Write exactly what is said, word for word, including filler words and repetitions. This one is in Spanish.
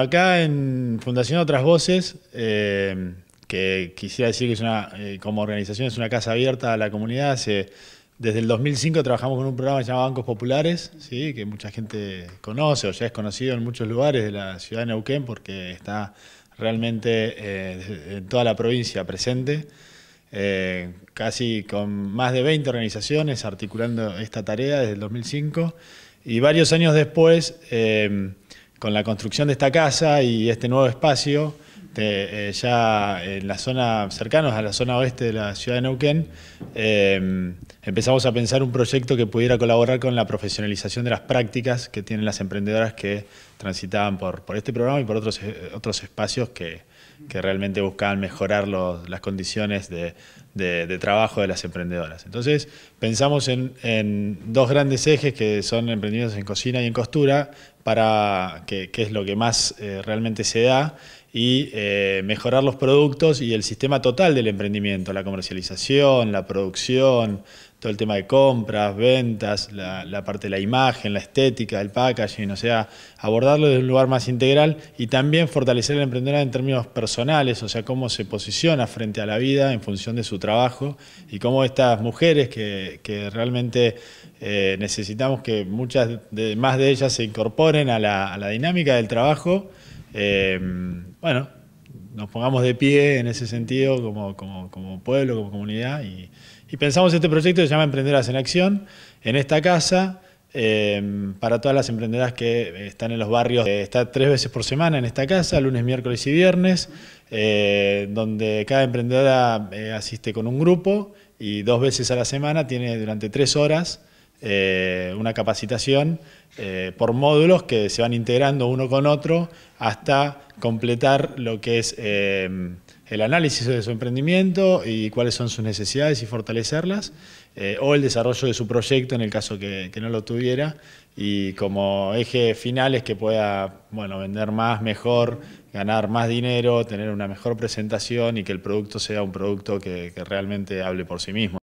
Acá en Fundación Otras Voces, eh, que quisiera decir que es una, eh, como organización es una casa abierta a la comunidad, se, desde el dos mil cinco trabajamos con un programa llamado Bancos Populares, ¿sí? Que mucha gente conoce o ya es conocido en muchos lugares de la ciudad de Neuquén porque está realmente eh, en toda la provincia presente, eh, casi con más de veinte organizaciones articulando esta tarea desde el dos mil cinco y varios años después, eh, con la construcción de esta casa y este nuevo espacio, de, eh, ya en la zona, cercanos a la zona oeste de la ciudad de Neuquén, eh, empezamos a pensar un proyecto que pudiera colaborar con la profesionalización de las prácticas que tienen las emprendedoras que transitaban por, por este programa y por otros, otros espacios que, que realmente buscaban mejorar los, las condiciones de, de, de trabajo de las emprendedoras. Entonces pensamos en, en dos grandes ejes que son emprendimientos en cocina y en costura, para que, que es lo que más eh, realmente se da, y eh, mejorar los productos y el sistema total del emprendimiento, la comercialización, la producción, todo el tema de compras, ventas, la, la parte de la imagen, la estética, el packaging, o sea, abordarlo desde un lugar más integral y también fortalecer al emprendedor en términos personales, o sea, cómo se posiciona frente a la vida en función de su trabajo y cómo estas mujeres que, que realmente eh, necesitamos que muchas de, más de ellas se incorporen a la, a la dinámica del trabajo, eh, bueno, nos pongamos de pie en ese sentido como, como, como pueblo, como comunidad, y, y pensamos este proyecto que se llama Emprendedoras en Acción, en esta casa, eh, para todas las emprendedoras que están en los barrios. Eh, está tres veces por semana en esta casa, lunes, miércoles y viernes, eh, donde cada emprendedora eh, asiste con un grupo y dos veces a la semana tiene durante tres horas Eh, una capacitación eh, por módulos que se van integrando uno con otro hasta completar lo que es eh, el análisis de su emprendimiento y cuáles son sus necesidades y fortalecerlas, eh, o el desarrollo de su proyecto en el caso que, que no lo tuviera, y como eje final es que pueda, bueno, vender más, mejor, ganar más dinero, tener una mejor presentación y que el producto sea un producto que, que realmente hable por sí mismo.